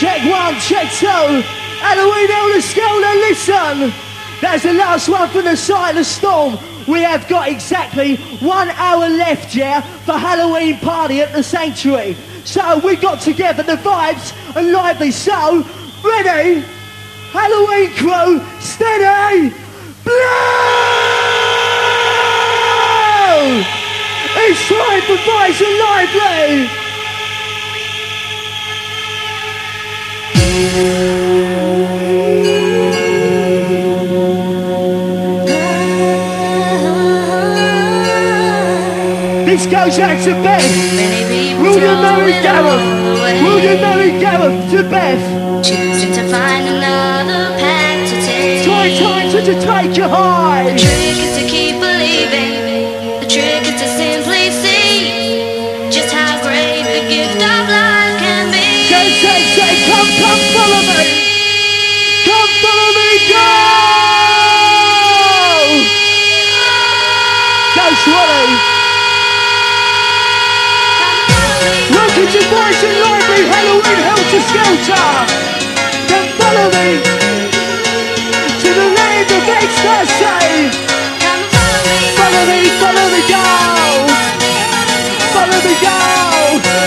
Check one, check two. Halloween, Helter Skelter, listen. That's the last one from the side of the storm. We have got exactly 1 hour left, yeah, for Halloween party at the Sanctuary. So we got together the Vibes and Livelee. So, ready? Halloween crew, steady, blow! It's time for Vibes and Livelee. This goes out to Beth. Will you marry Gareth? Will you marry Gareth to Beth? Choosing to find another path to take. Time to take you high. The trick is to keep believing. The trick is to simply see just how great the gift of life can be. Say, come, follow me. Come, follow me, go! That's right. Welcome to Vibes and Livelee, Halloween, Helter Skelter. Then follow me to the land of ecstasy. Follow me, go. Follow me, go.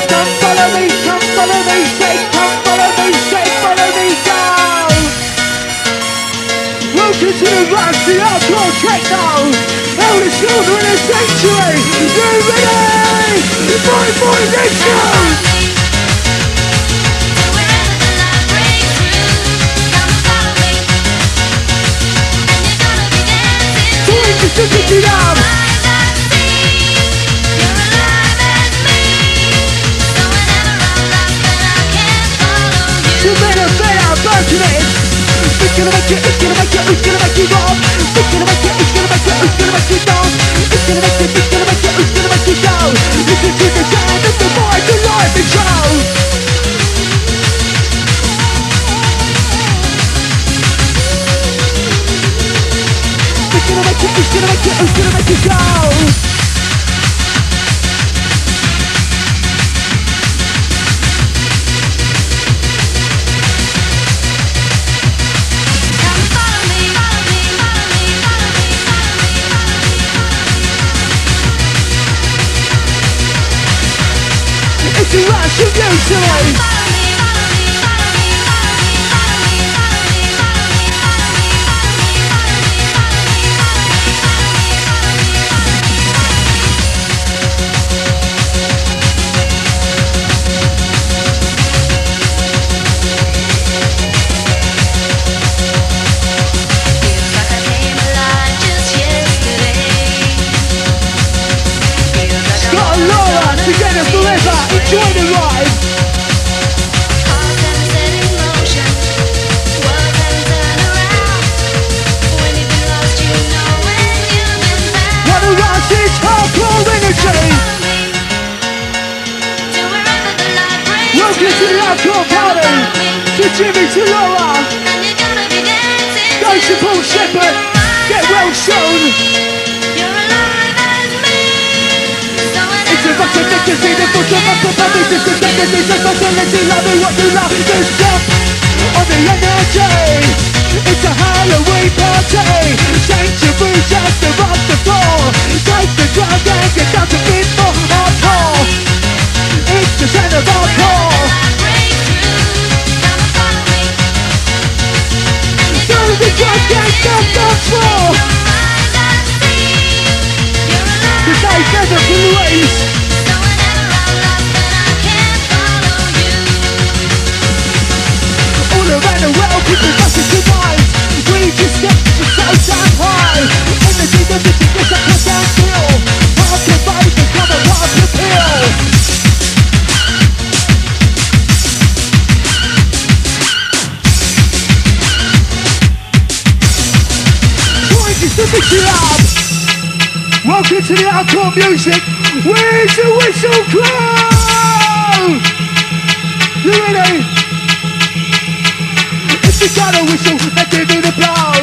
Come follow me, say, follow me, go. Welcome to the rush, the outdoor techno. Helter Skelter in the Sanctuary. You're ready? Boy, let's go! Welcome to the outdoor music. Where's the whistle crew? You ready? If you got a whistle, then give it a blow.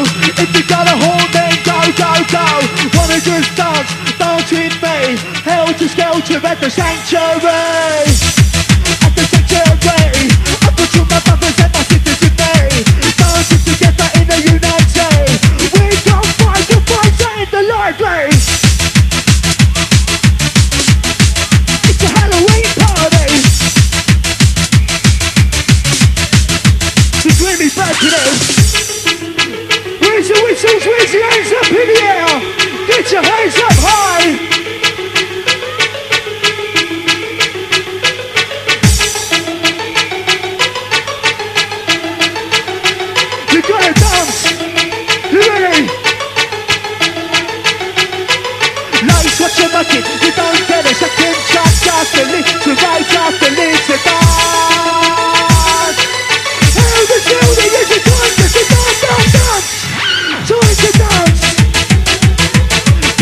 If you got a horn, then go. Wanna just dance with me. Helter Skelter at the Sanctuary. At the Sanctuary. I put you my puppet. Raise your hands up in the air. Get your hands up high. You gotta dance. You ready? Now you swat your bucket. You don't get a second chance. Just a little right, just a little dance. How the building is a dance. It's a dance, dance, dance. So it's a dance.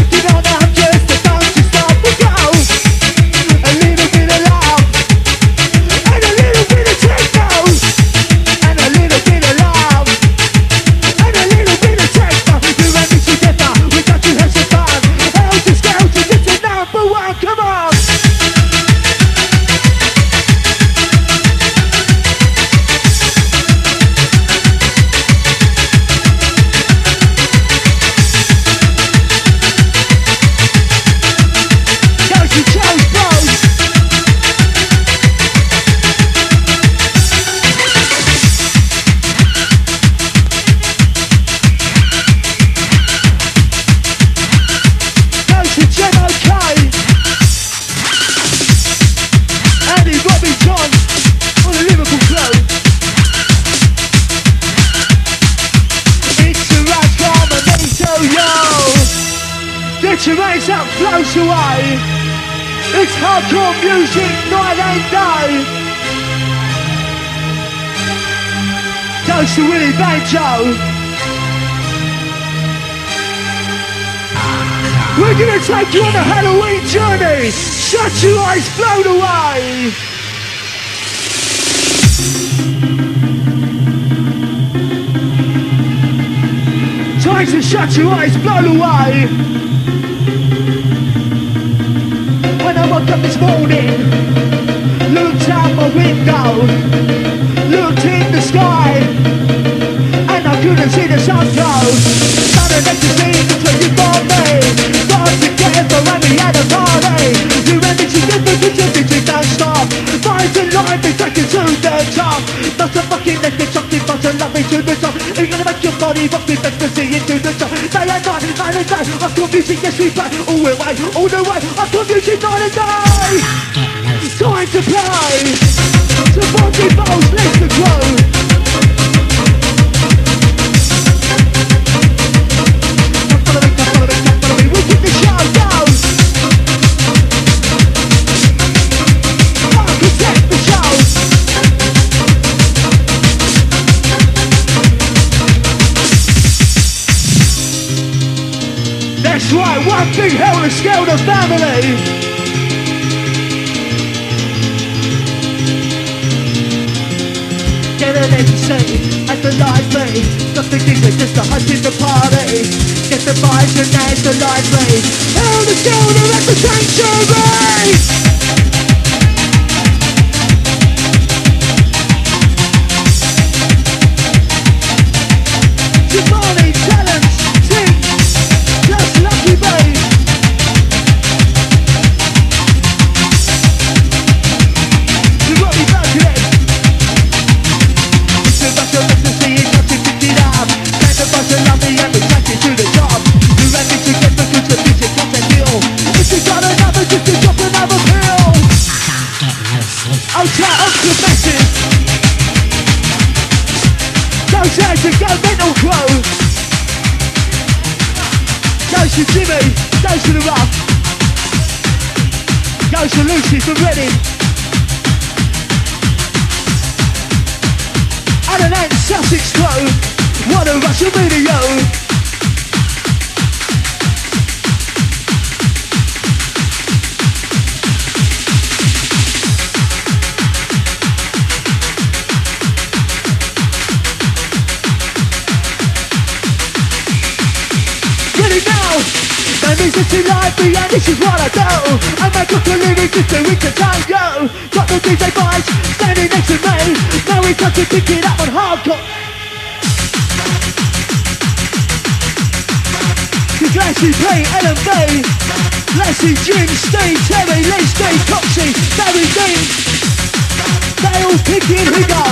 If you don't have just a dance, you start to go. A little bit of love, and a little bit of techno, and a little bit of love, and a little bit of techno. We're ready together, we got to have some fun. Helter Skelter, get to number one, come on. Your eyes up, floats away. It's hardcore music, night and day. Dance to Willie Banjo. We're gonna take you on a Halloween journey. Shut your eyes, float away. Time to shut your eyes, blow away. Woke up this morning, looked out my window, looked in the sky, and I couldn't see the sun glow. Sun and ecstasy looking for me. Got together and we had a party. New energy, different activity, don't stop. Rise and life is taken to the top. Not a fucking electric, but a loving to the top. It's gonna make your body rock with ecstasy into the top. Day and night, night and day, I call music, yes we play. All the way, all the way, I call music night and day. Time to play. The body balls, let the grow. That's right, one big Helter Skelter family. Get an MC and the Livelee. Nothing deeper, just a hunt in the party. Get the vibes and there's the Livelee. Helter Skelter at the sanctuary. Goes to Jimmy, goes to the rough. Goes to Lucy from Reading. And an Ant Sussex crew. What a Russian video. My music's in Livelee and this is what I do. I make up the lyrics just so we can tell you. Got the DJ Vibes standing next to me. Now we got to pick it up on hardcore. Cause Lassie P, LMV, Lassie, Jim, Steve, Terry, Lee, Steve, Coxie, Barry, Dean. They all pick it, we go.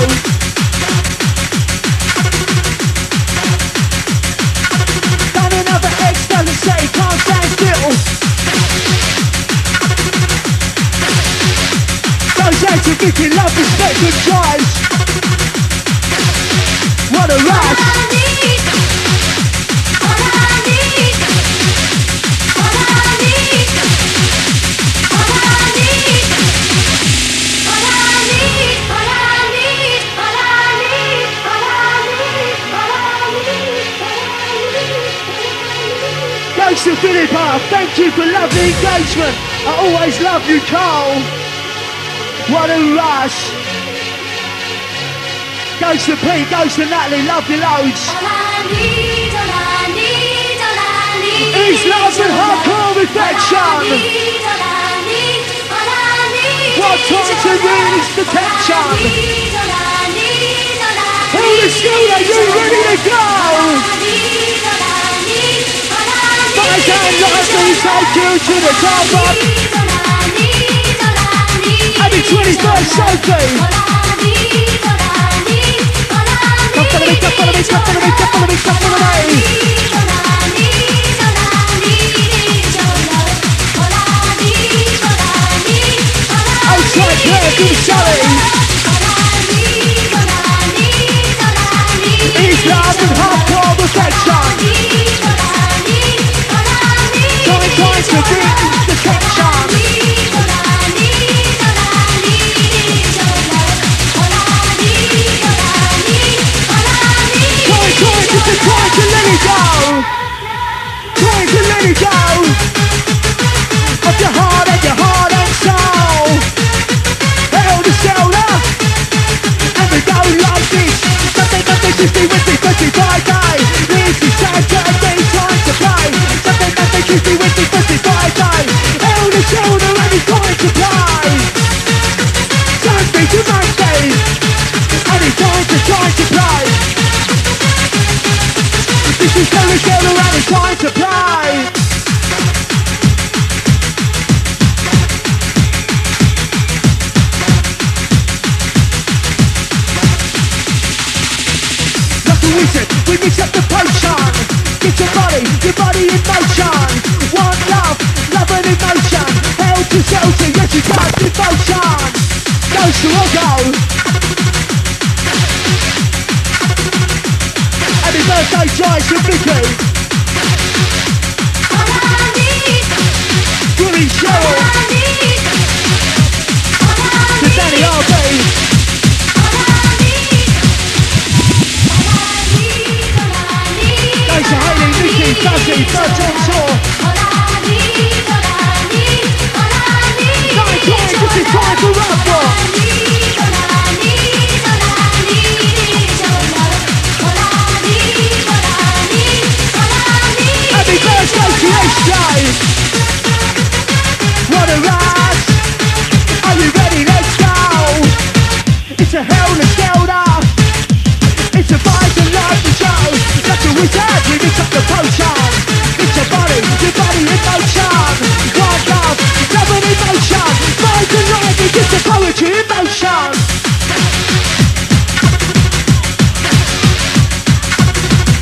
another ex doesn't say, can't stand still. Those eggs are getting love, respect and drives. What a rush. Thanks to Philippa, thank you for lovely engagement. I always love you, Carl. What a rush. Goes to Pete, goes to Natalie, love you loads. East London hardcore reflection. What time to release the tension? All the school, are you ready to go? I can't last to recite you to the top up. I'm in 21st century. Come follow me, come follow me, come follow me, come follow me, come follow me. Outside here, good shouting. Islam and hardcore perfection. Guys, we're doing the caption. Guys, it's a time to let it go. Time to let it go. Of your heart and soul. Helter Skelter. And we go like this. Sunday, Tuesday, Wednesday, Thursday, Friday. This is Saturday, time to play. Sunday, Tuesday, Wednesday. This is Helter Skelter and it's time to play. Like a wizard, we mix up the potion. Get your body in motion. One love, love and emotion. Helter Skelter, yes it's my devotion. Goes to Rocco. Birthday drives to Vicky. Willie Cheryl. To Danny RB. Goes to Hayley, Nicky, Dusty, Dutch on tour. Night time, this is time for Rap Rock. What a rush. Are you ready? Let's go. It's a Helter Skelter. It's a vibes and love to show. Like a wizard, we mix up the potion. It's your body in motion. One love, love and emotion. Vibes and life, it gives the poetry in motion.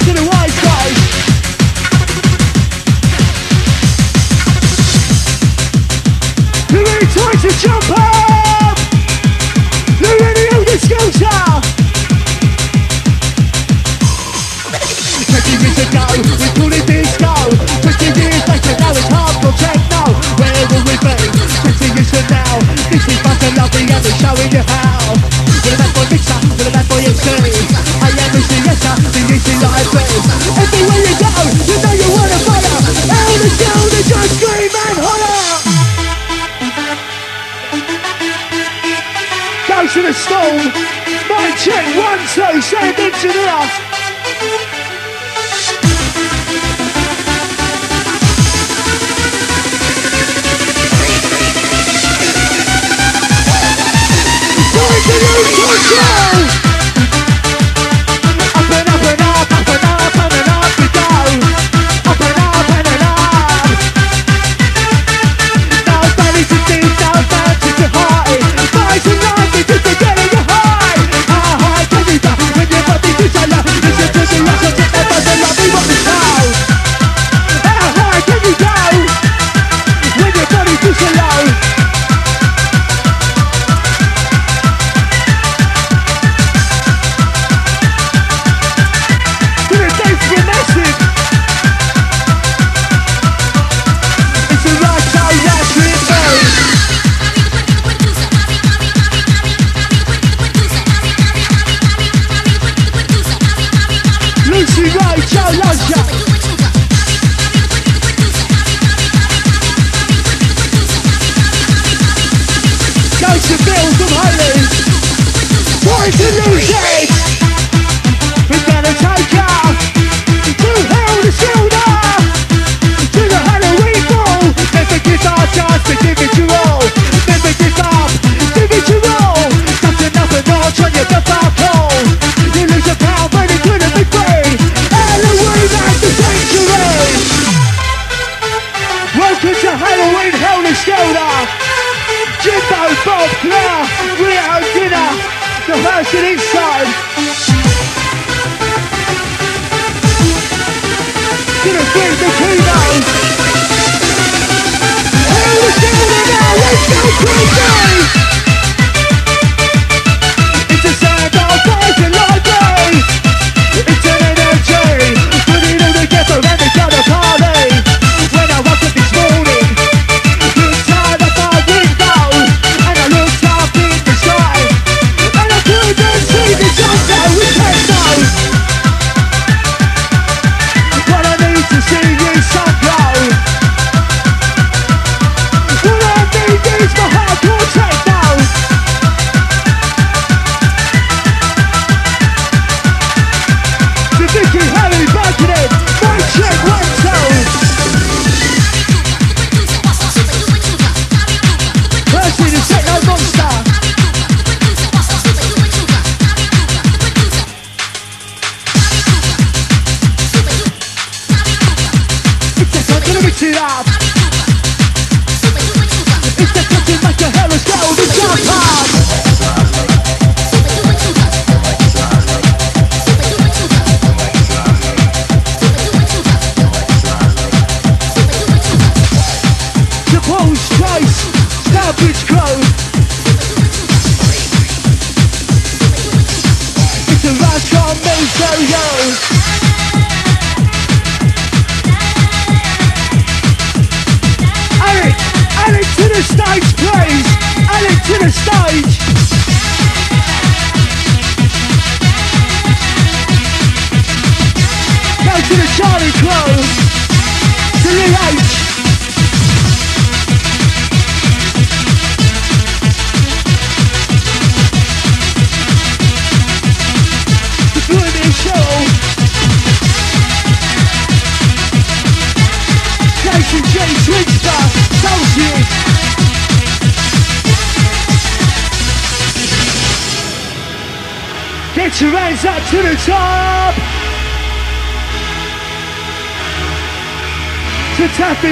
To the wise guys. Time to jump up! You're ready, Helter Skelter! Twenty years ago, we called it disco. 20 years later, now it's hard for techno. Where will we be? 20 years from now, this is fun and lovely, and we're showing you how. We're back for Mixer, we're back for MC. I am MC Livelee, the MC Livelee. Everywhere you go, you know you wanna follow. Helter Skelter, just scream and holler! To the stall, mic check, 1, 2, send it to the off. Time to lose control. Up and up and up, up and up and up we go. Up and up and up. No body to do, no body to hide. Fight and love. Listen to the rush, I get that buzz and love me what we know.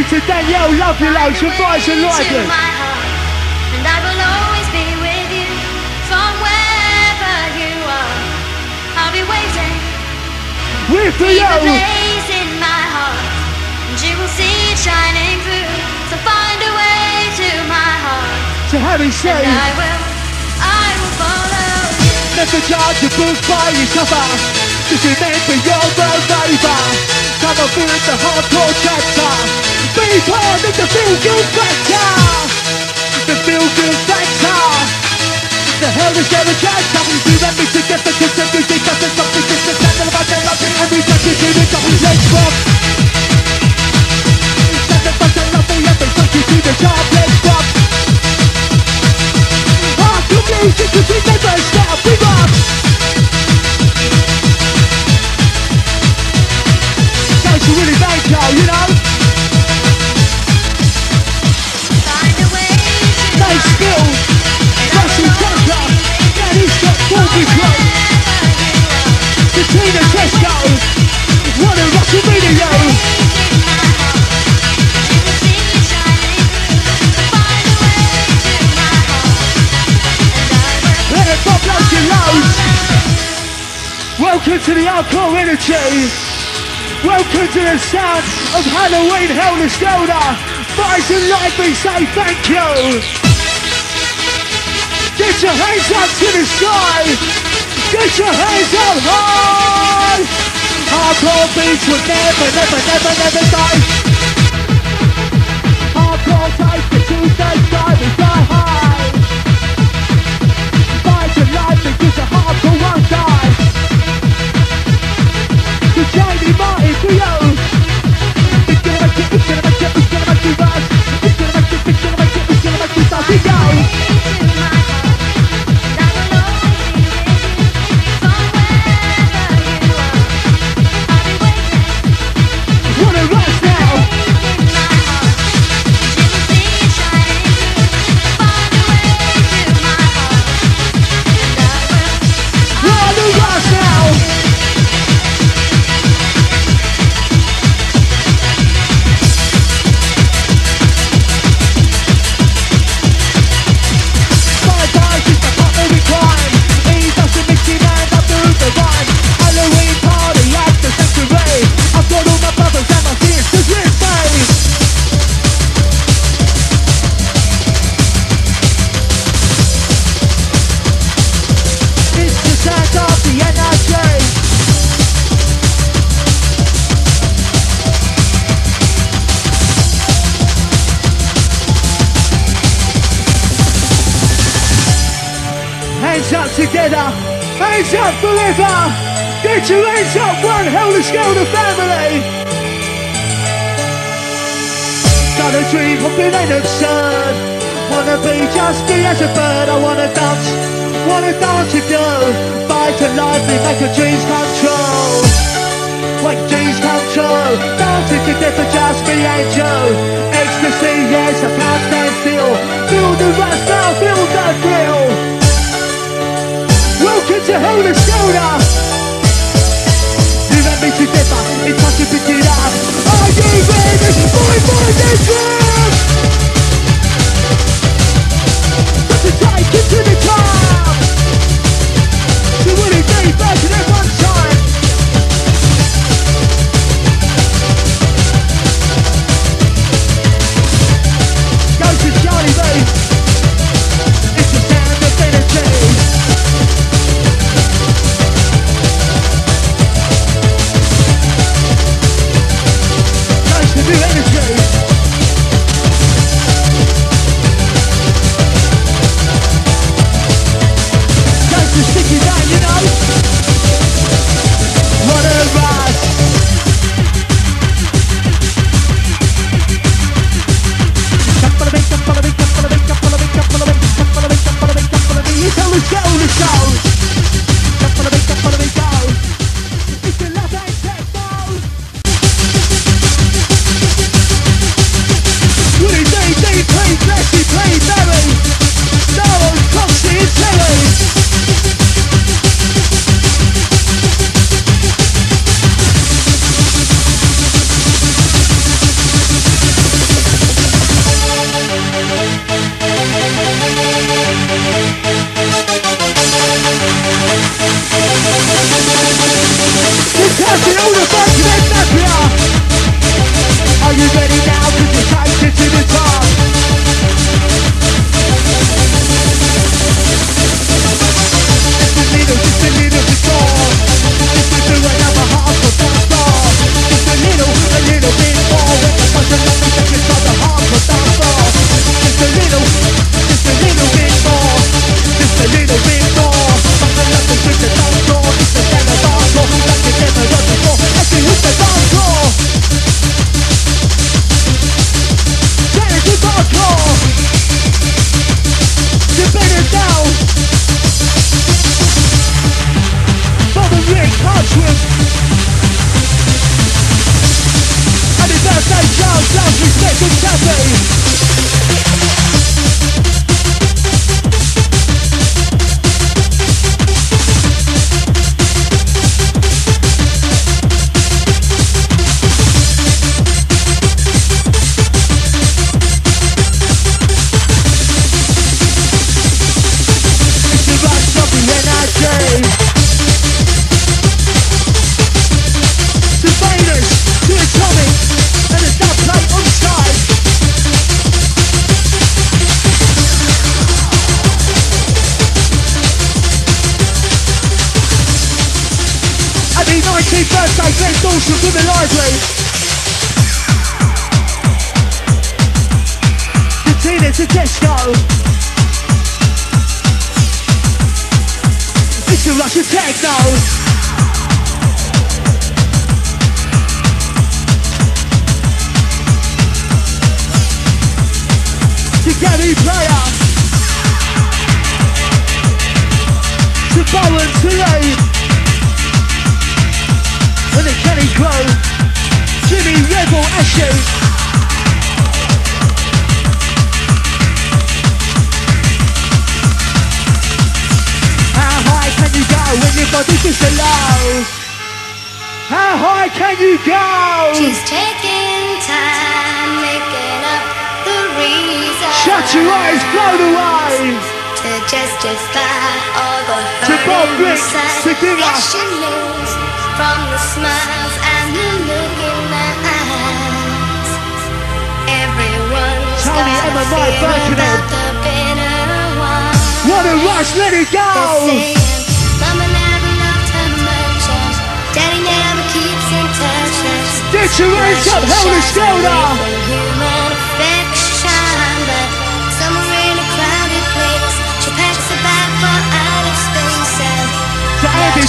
To Danielle, love you, love your voice and like it. And I will always be with you from wherever you are. I'll be waiting. We're for you. Keep a place in my heart, and you will see it shining through. So find a way to my heart. So Harry says, and I will follow you. Never judge a book by your cover. Just remember your road over. Come and feel the hardcore chapter. Be part of the feel-good factor. The feel-good factor. The hell is there a chance? Remember to get the kiss and music. That's something that's the standard of my therapy. Every second you need to relax from. That's the fact that love me. Every second you need to relax from. Hard to music cause we never stop. We rock. Really thank y'all, you know? Find a way to nice skill. Russian Tucker. Yeah, he's got 40 club. Between the Tesco. What a Russian video. Let it pop loads and loads. Welcome to the alcohol energy. Welcome to the sound of Halloween Helter Skelter. Vibes and Livelee say thank you. Get your hands up to the sky. Get your hands up high. Hardcore beats will never die. Hardcore takes the Tuesday night and die high. Vibes and Livelee gives a hardcore one die. Jamie Martin for you. It's gonna make it, it's gonna make it, it's gonna make you rush. It's gonna make it, it's gonna make it, it's gonna make you start to go. up forever. Get your hands up, one Helter Skelter family. Got a dream of being absurd. Wanna be just be as a bird. I wanna dance with you. Fight to life, make your dreams come true. Make your dreams come true. Dancing to death, just be angel. Ecstasy, yes, I can't stand still. Feel the rush now, feel the thrill. Welcome to Helter Skelter. You and me together, it's time to pick it up. Are you ready for this dream? Got to take it to the top. So what it means, back to that one time. Go to Charlie Bates. It's the sound of energy.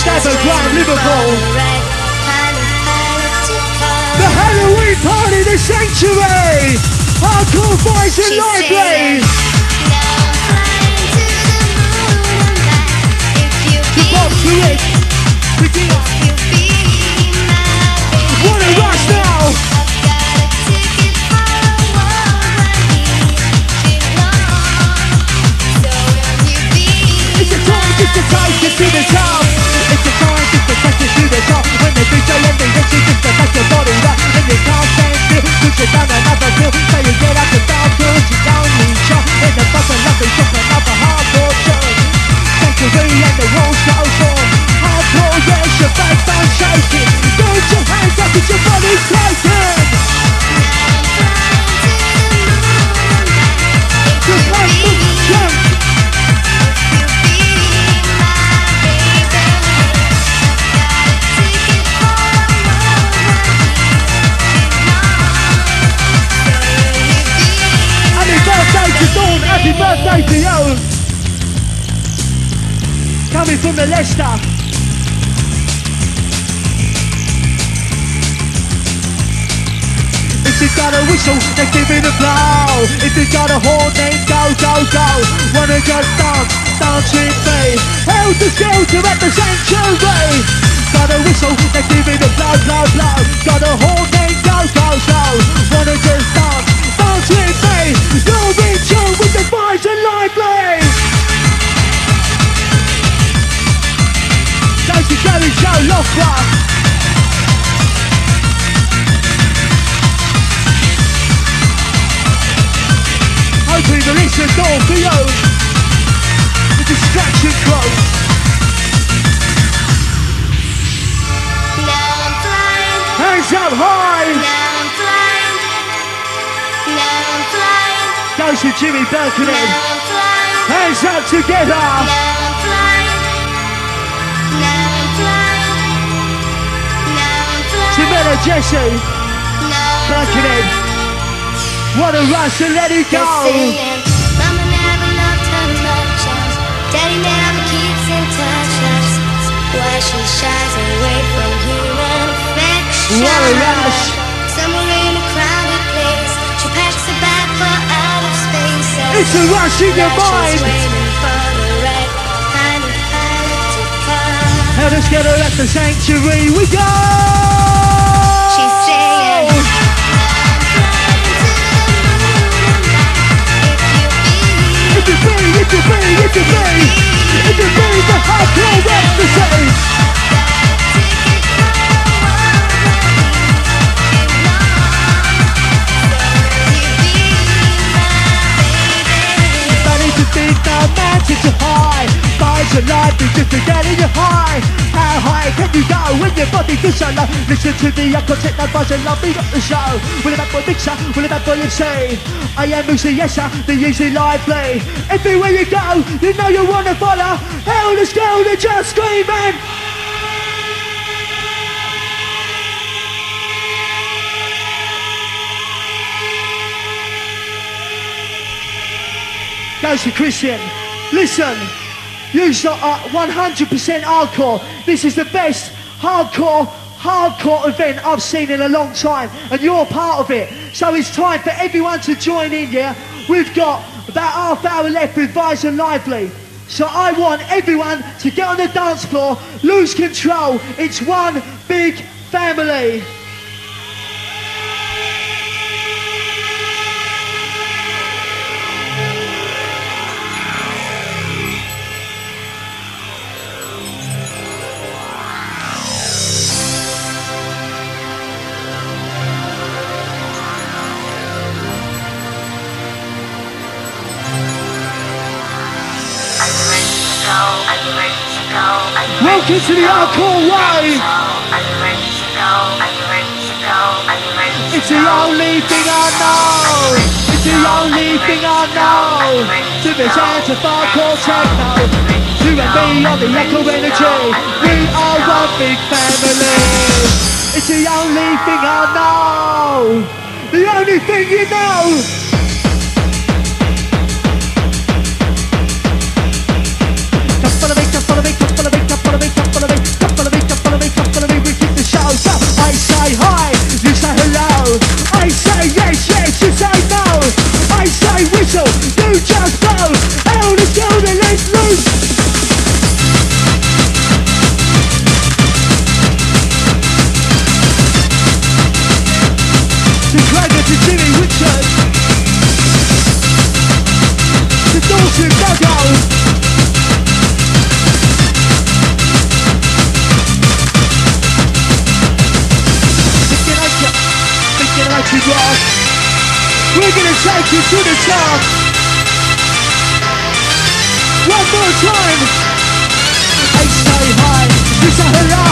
Amsterdam, Glasgow, Liverpool. The Halloween party, the sanctuary. Hardcore boys in Livelee. The Bob Fluid. Wanna rush now? It's the time to see the top. It's the time, it's the time to see the top. When they reach the end, they reach it, just like your body rock. And you can't stand still, push it down another hill. So you get out the dark, push it down, you shot. And the bus and nothing, just another hardcore show. Sanctuary and the whole show form. Hardcore, yes, your back down shaking. Don't your hands up, cause your body's shaking. Just like the jump. Happy birthday to you! Coming from the Leicester! If you got a whistle, then give it a blow! If you got a horn, then go, go, go! Wanna just dance, dance with me! Helter Skelter at the sanctuary! Got a whistle, then give it a blow, blow, blow! Got a horn, then go, go, go! Wanna just dance, dance with me! You'll be tuned with the Vibes and Livelee! Don't you go and show lost one! Hopefully there is a door for you! The distraction closed! Hands up high! Goes to Jimmy Balcony. Hands up together. Jamela Jesse. Balcony. What a rush to let it go. Mama never loved her much. Daddy never keeps in touch. Why she shies away from human affection. What a rush. Somewhere in a crowded place. She packs a bag for us. It's a rush in your mind. Helter Skelter at the sanctuary we go. She's saying, I'm flying to the moon. If you be, if you be, if you be, if you be the hardcore ecstasy. The mountains are high, vibes are lively, just to get in your high. How high can you go when your body goes so low? Listen to me, I can take that vibes and love me up the show. Will it up for Mixer, will it up for MC? I am MC, yes sir, the usually Livelee. Everywhere you go, you know you wanna follow. Helter Skelter just screaming. Goes to Christian. Listen, you lot are 100% hardcore. This is the best hardcore event I've seen in a long time, and you're part of it. So it's time for everyone to join in, yeah? We've got about half hour left with Vibes and Livelee. So I want everyone to get on the dance floor, lose control. It's one big family. Welcome to the hardcore way. It's the only thing I know. It's the only thing I know. To the sounds of hardcore techno. You and me are the echo energy. We are one big family. It's the only thing I know. The only thing you know. Follow me, follow me, follow me, follow me, follow me. y'all. We're gonna take you to the top. One more time. I say hi, you say hello.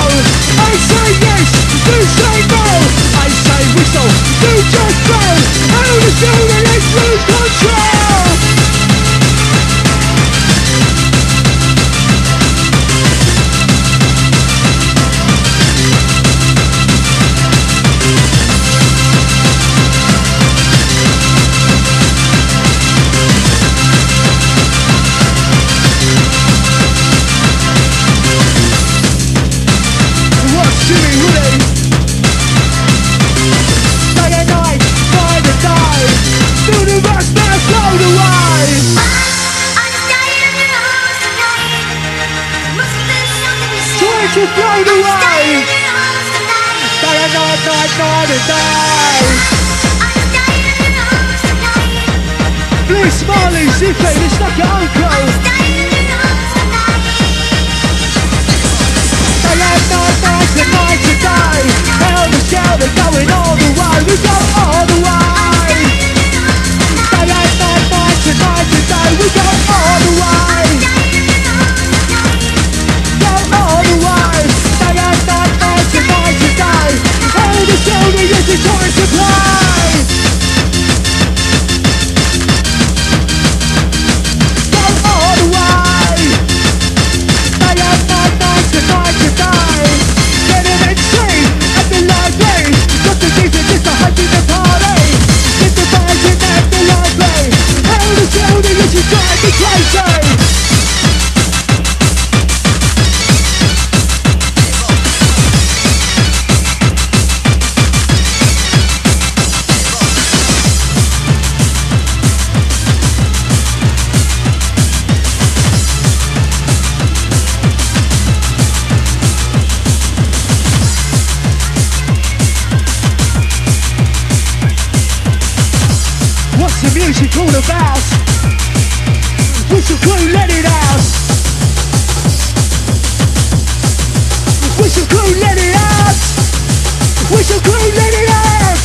I say yes, you say no. I say whistle, you just blow. And we do the next lose control. Bliss Marley, Zippy, it's like your uncle. Day and night, night and night and day. Helter Skelter, going all the way. We go all the way. Day and night, night and night and day. We go all the way. Go all the way. Day and night, night and night and day. Helter Skelter, it's the time to play. Whistle crew, let it out!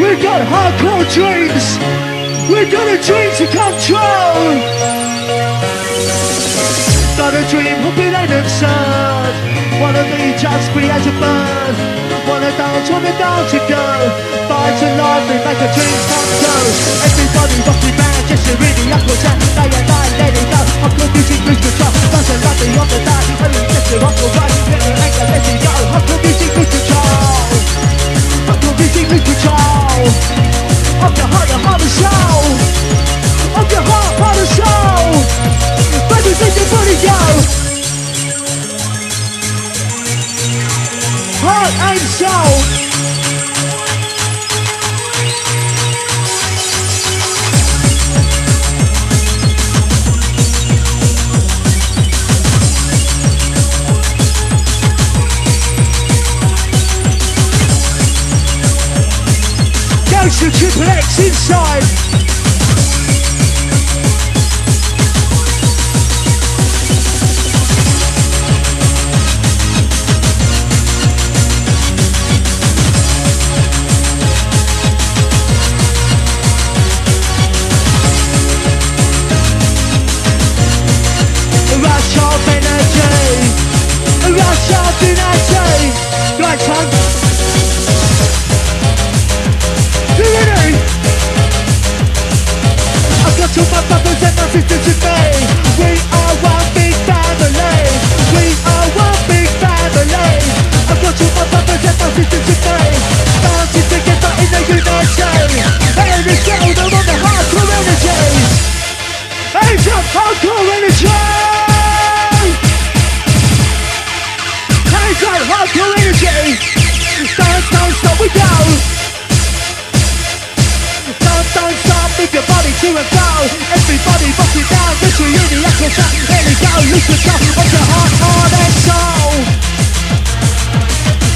We've got hardcore dreams! We've got a dream to control! Got a dream hoping and absurd. Wanna be just free as a bird. Wanna dance to go. Fight and life, we make a dream come true. Everybody rock me back. Just a really awkward time, day and night, let it go. I'm confusing cruise control, doesn't love me on the night. I'm just a awkward ride, let me make a messy go. I'm confusing cruise control, I'm confusing cruise control. I'm the heart and soul, I'm the heart and soul. Baby, let your body go. Heart and soul. The triple X inside. Rush of energy, rush of energy. Right time. To my brothers and my sisters today, we are one big family. We are one big family. I've got to my brothers and my sisters today, bouncing together in the unity. And it's all the one that hardcore energy. It's a hardcore energy. It's a hardcore energy. Don't stop, we go. Don't stop, move your body to and fro. Everybody rock it down, this will you the actual sound. Here we go, lose control of your heart, heart and soul.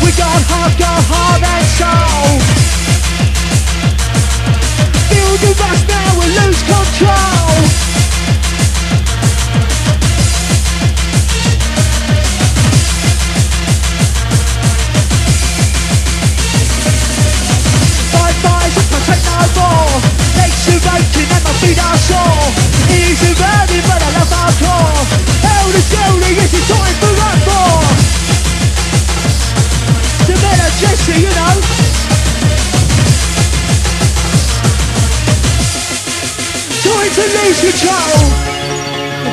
We got hardcore, heart and soul. picture, you know. Try to lose control.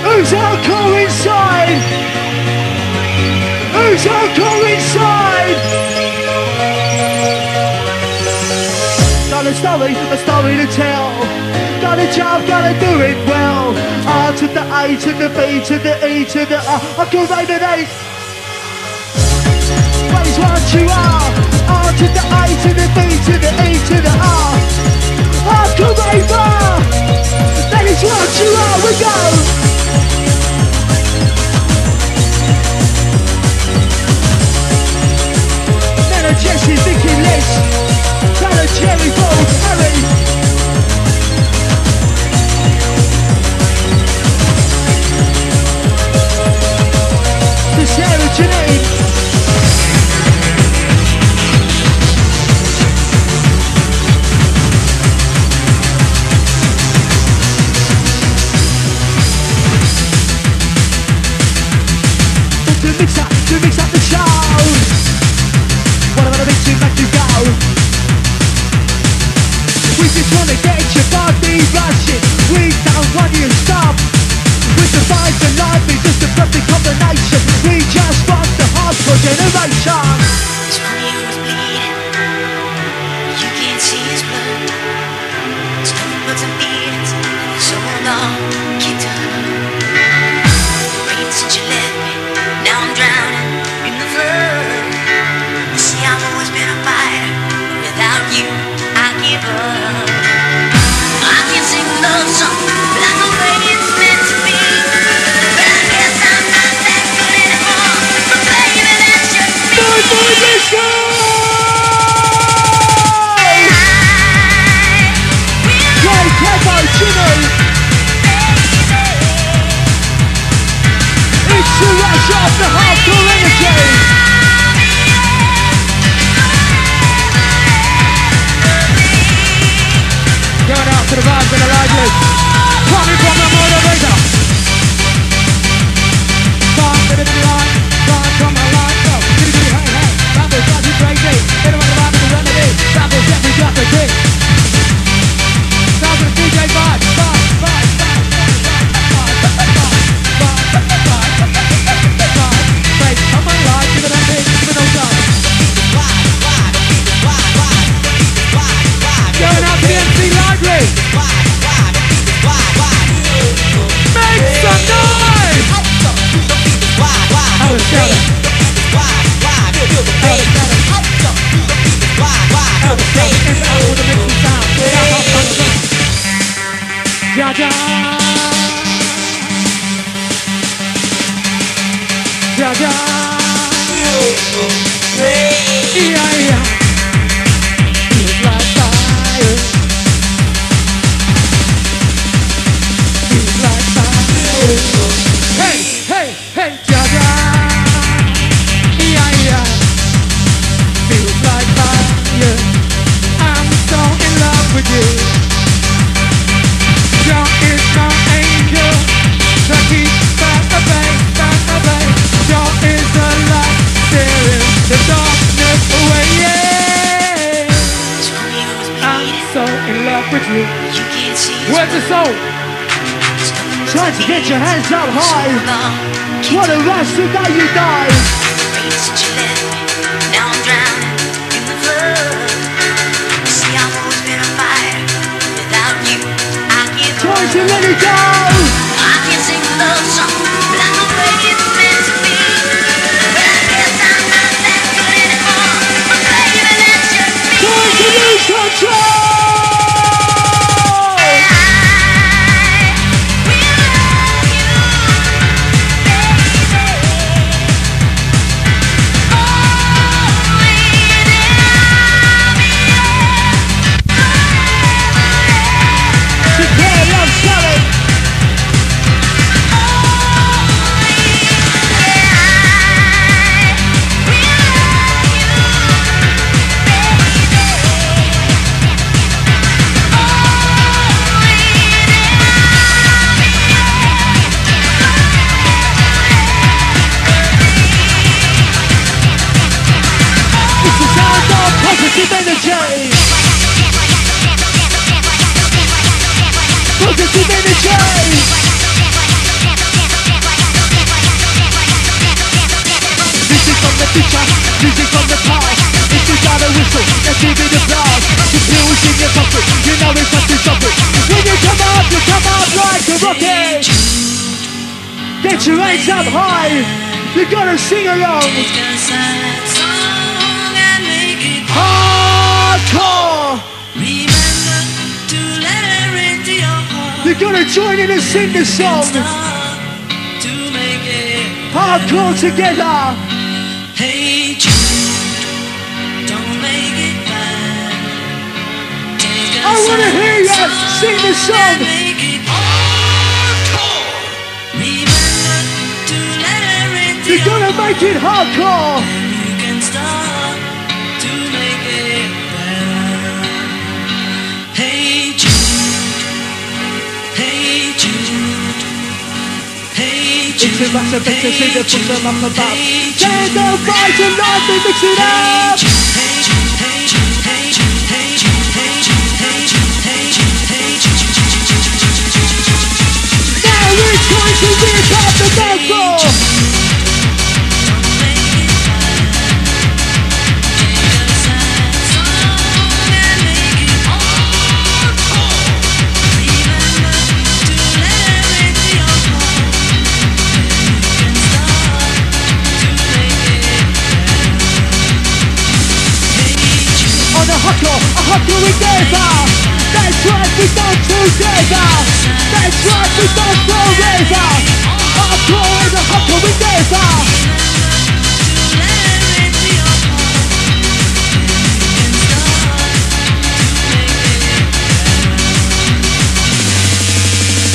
Who's alcohol inside? Who's alcohol inside? Got a story to tell. Got a job, gotta do it well. R to the A to the B to the E to the R. I can rhyme an A. Raise what you are. R to the A to the B to the E to the R. I can rhyme R. That is what you are. We go. Then a Jesse's thinking list. Tell a Jerry Ball, Harry. To mix up the show. What about a mix you make you go? We just wanna get your body rushing. We don't want you to stop. With the vibes and life is just a perfect combination. We just want the hardcore generation. There's money on the beat. You can't see his blood. It's coming with a beat. So long, keep down. The rain since you left me. Now I'm drowning. Positive energy. Positive energy. This is from the future, music from the past. If you got a whistle, let's give it a blast. The pills in your pocket, you know it's not discovered. When you come up like a rocket. Get your hands up high, you gotta sing along. Hardcore! Remember to let it into your heart. You gotta join in and sing the song. Hardcore together. Hey, don't make it bad. I wanna hear you sing the song. You're gonna make it hardcore. You can start to make it better. Hey Jude, hey Jude, hey Jude. It's a massive better singer from the lump of up. There's no fight and love, we mix it up. Now it's going to be about the dance floor. Hardcore we never. That's right, we don't choose never. That's right, we don't go never. Hardcore and the hardcore we never.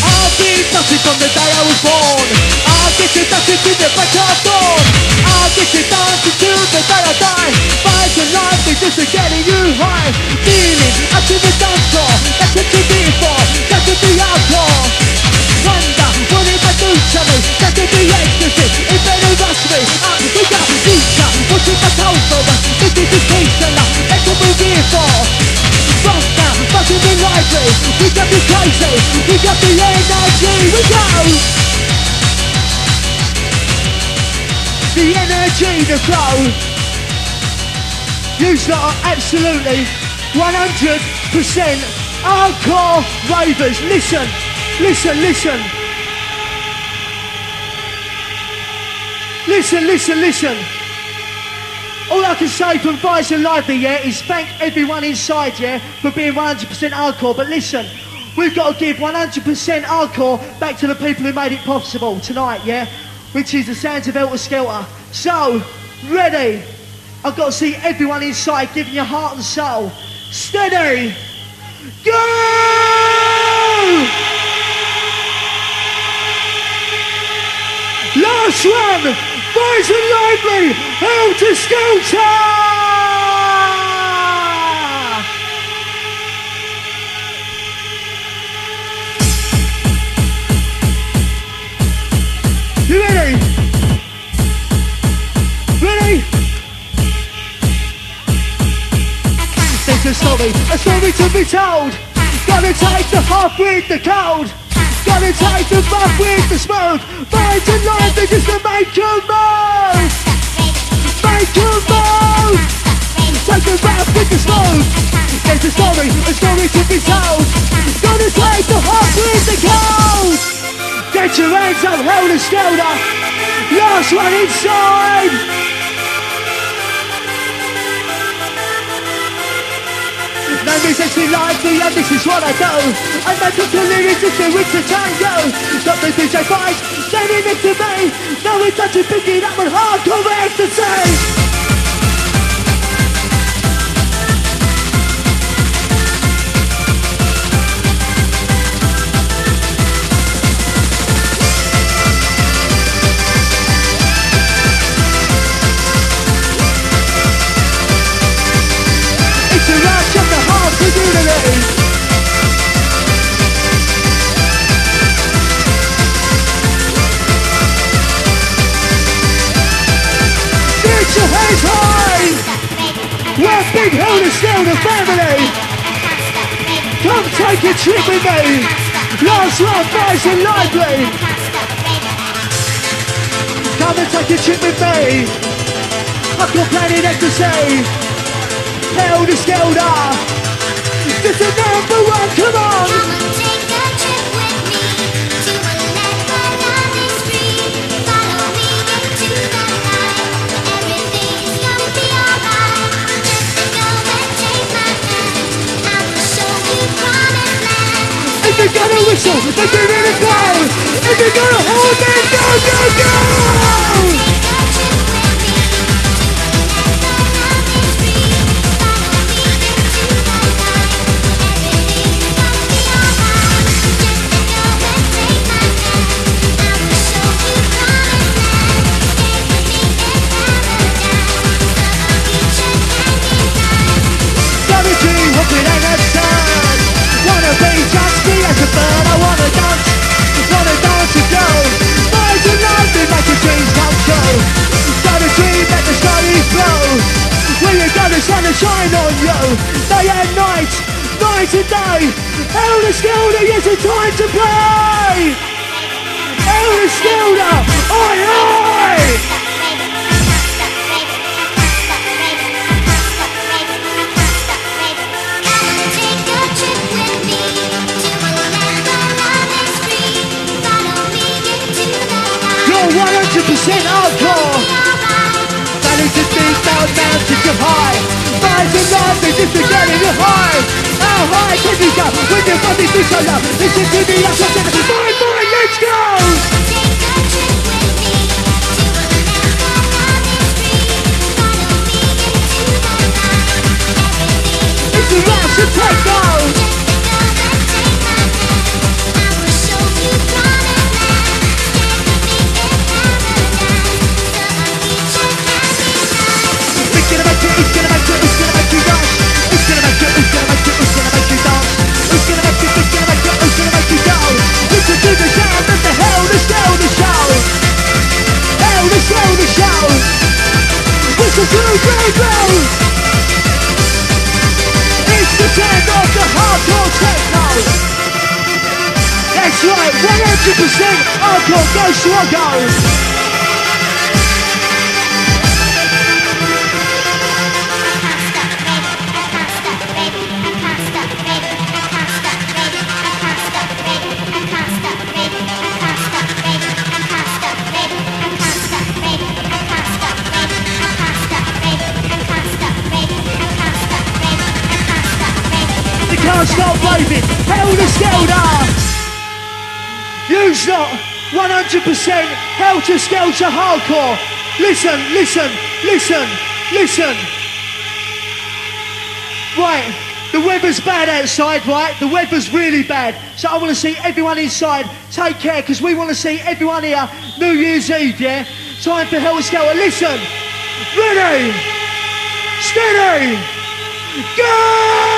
I've been dancing from the day I was born. I've been dancing to the back of dawn. I've been dancing to the day I die. Fight and life is just getting you high. To the dance floor, that's what you need for. That's what the outlaw. Wonder, what if I do to me? That's what the ecstasy, it better rush me. I'm the young teacher, watching my soul for us. This is the teacher, that's what we're here for. Buster, buzzing in library. We got the crazy, we got the energy, we go. The energy, the flow. You lot are absolutely 100% hardcore ravers. Listen, listen, listen. Listen, listen, listen. All I can say from Vibes and Livelee, yeah, is thank everyone inside, yeah, for being 100% hardcore. But listen, we've got to give 100% hardcore back to the people who made it possible tonight, yeah, which is the sounds of Helter Skelter. So, ready. I've got to see everyone inside giving your heart and soul. Steady! Go! Last one! Vibes and Livelee! Helter Skelter! You ready? A story to be told. Gotta take the hot with the cold. Gotta take the rough with the smooth. Vibes and Livelee just to make you move. Make you move. Take the rough with the smooth. There's a story to be told. Gotta take the hot with the cold. Get your hands up, Helter Skelter. Last one inside. And this is MC Livelee and this is what I do. And I took the lyrics just to win the tango. Got the DJ Vibes standing next to me. Now it's actually picking up on hardcore ecstasy. Get your hands high! Where's Big Helter Skelter family? Come take a trip with me. Last round, Vibes and Livelee. Come and take a trip with me. Up your planet ecstasy. Helter Skelter. This is number one, come on. Come and take a trip with me to a land where love is free. Follow me into the night. Everything's gonna be alright. Just go and take my hand. I will show you promised land. If you're gonna whistle, then give it a go. If you're gonna hold, then go, go, go. Take a trip with me to a land where love is free. Follow me into the night. Shine on you, day and night, night and day. Helter Skelter, yes, it's time to play. Helter Skelter, oi, oi. Take a trip with me to a land where love is free. Follow me into the night. You're 100% hardcore. That is the big bound mountain to high. Vibes and Livelee, just to get in your high. How high can you go when your body feels so low? Listen to me, I'm gonna be fine, fine, let's go! Take a trip with me to a land where love is free. Follow me into the night. It's a rush of techno. Just to go and take my hand. I will show you promised land. Everything is paradise. Summer beach and happy nights. It's gonna make it, it's gonna make it. It's the sound of the hardcore techno. That's right, 100% hardcore, no struggle. Can't stop raving, Helter Skelter. Use not 100% Helter Skelter hardcore. Listen, listen, listen, listen. Right, the weather's bad outside, right? The weather's really bad. So I want to see everyone inside. Take care, because we want to see everyone here. New Year's Eve, yeah? Time for Helter Skelter. Listen, ready, steady, go!